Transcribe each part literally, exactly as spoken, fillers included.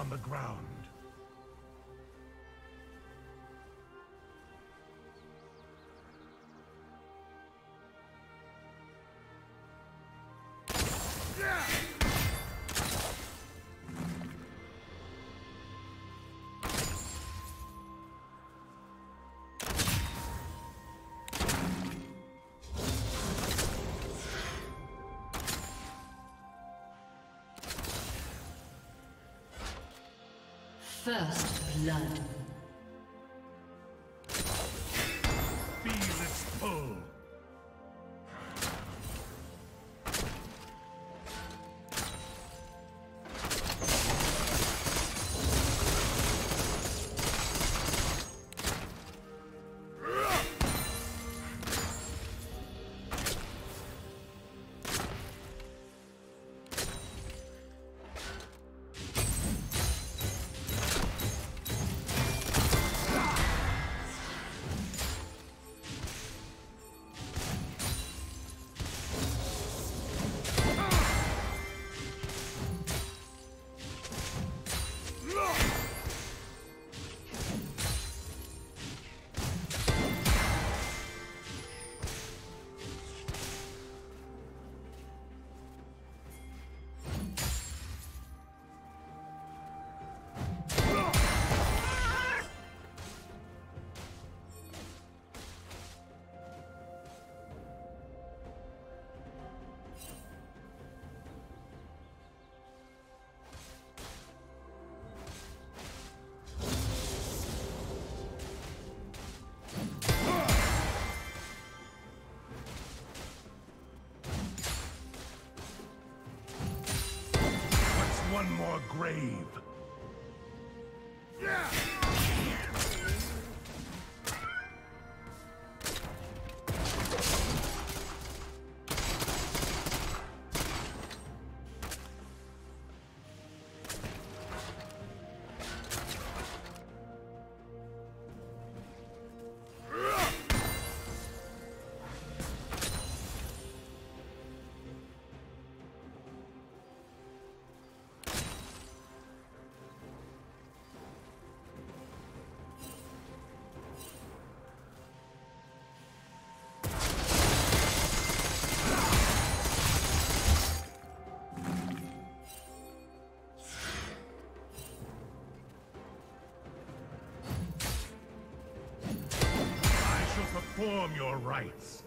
upon the ground. First blood. Feel its pull. One more grave. Yeah. Perform your rights.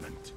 temperament.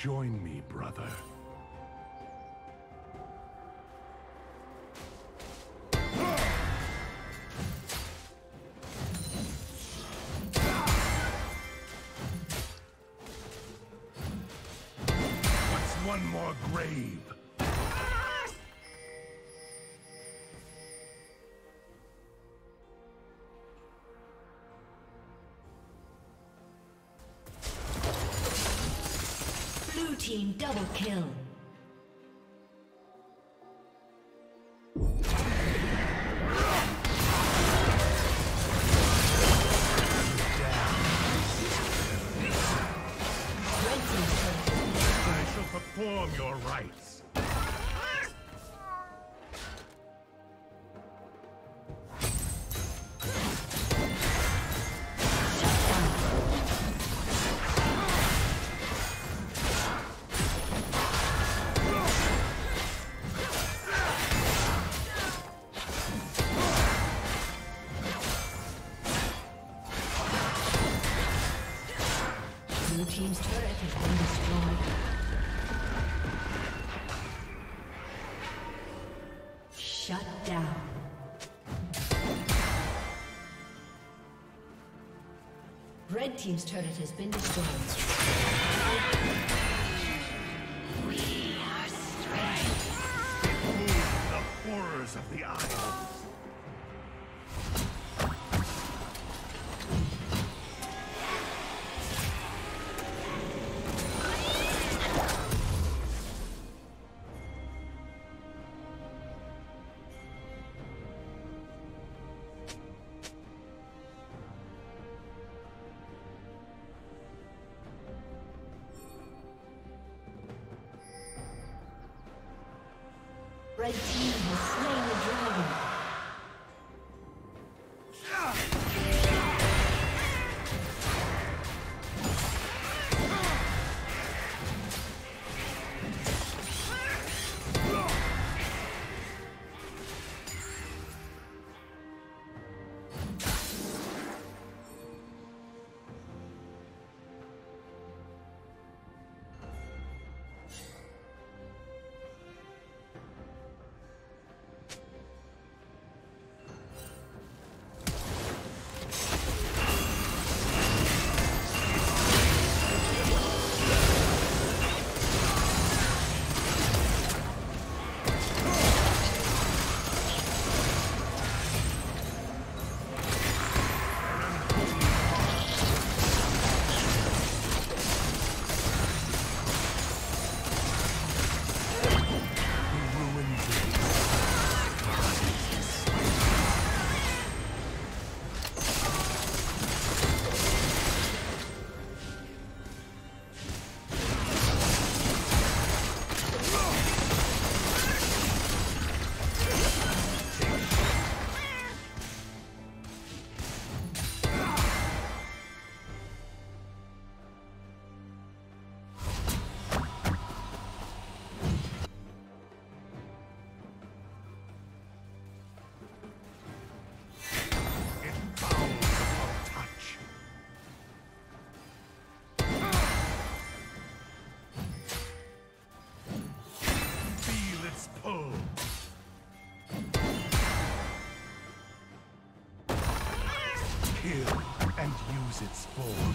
Join me, brother. What's one more grave? Team double kill. I shall perform your rites. Red team's turret has been destroyed. We are strength. The horrors of the isle. Red team has slain the dragon. kill and use its form.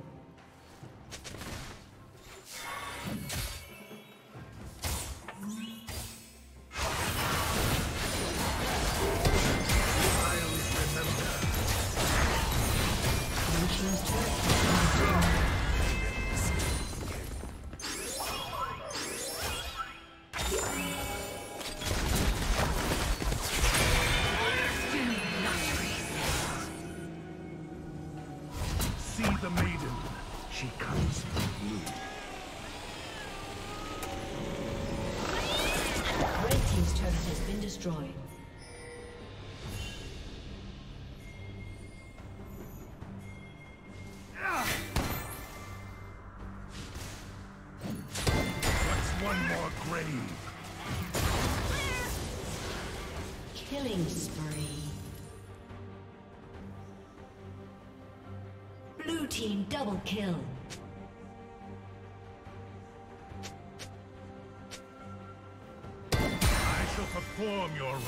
Destroyed. What's one more grave? Killing spree. Blue team double kill. Perform your rights.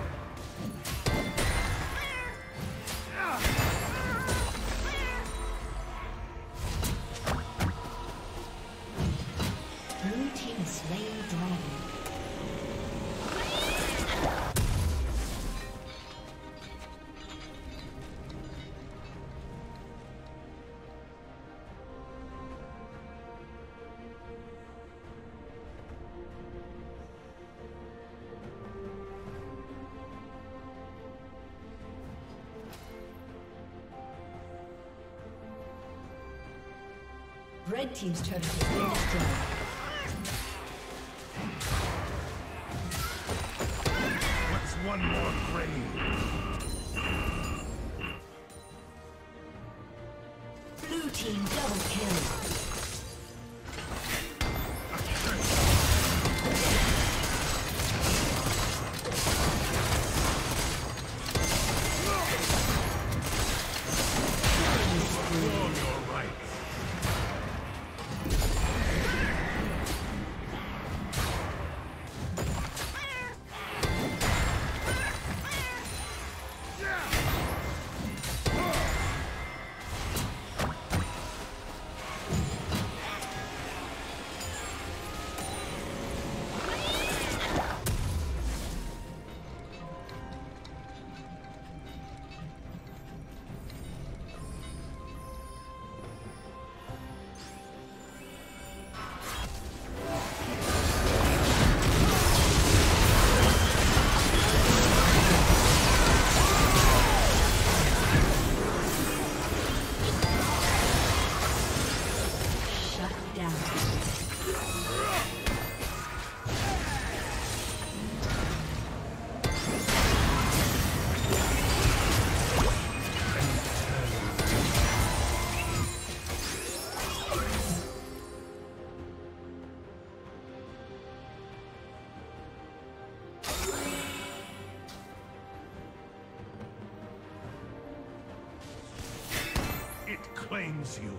Red team's turret has been destroyed. What's one more grave? Blue team double kill. kills you.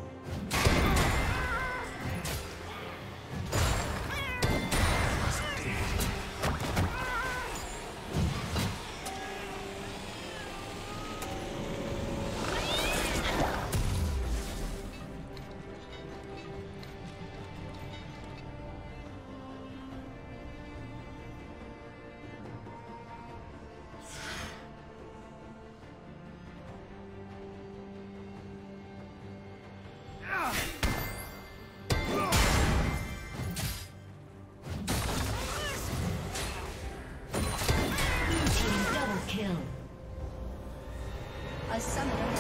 Summoner